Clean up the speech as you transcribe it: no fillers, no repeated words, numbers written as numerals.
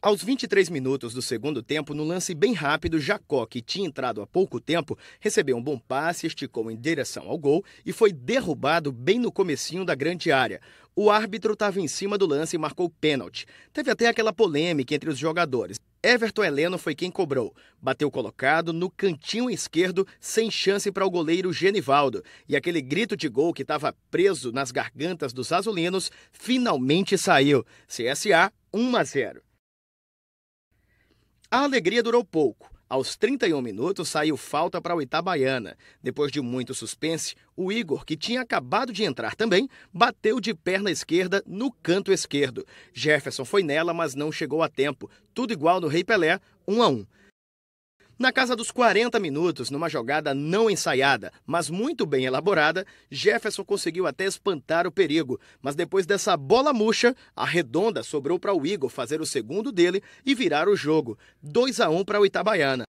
Aos 23 minutos do segundo tempo, no lance bem rápido, Jacó, que tinha entrado há pouco tempo, recebeu um bom passe, esticou em direção ao gol e foi derrubado bem no comecinho da grande área. O árbitro estava em cima do lance e marcou pênalti. Teve até aquela polêmica entre os jogadores. Everton Heleno foi quem cobrou. Bateu colocado no cantinho esquerdo, sem chance para o goleiro Genivaldo. E aquele grito de gol que estava preso nas gargantas dos azulinos finalmente saiu. CSA 1-0. A alegria durou pouco. Aos 31 minutos, saiu falta para o Itabaiana. Depois de muito suspense, o Igor, que tinha acabado de entrar também, bateu de perna esquerda no canto esquerdo. Jefferson foi nela, mas não chegou a tempo. Tudo igual no Rei Pelé, 1-1. Na casa dos 40 minutos, numa jogada não ensaiada, mas muito bem elaborada, Jefferson conseguiu até espantar o perigo. Mas depois dessa bola murcha, a redonda sobrou para o Igor fazer o segundo dele e virar o jogo. 2-1 para o Itabaiana.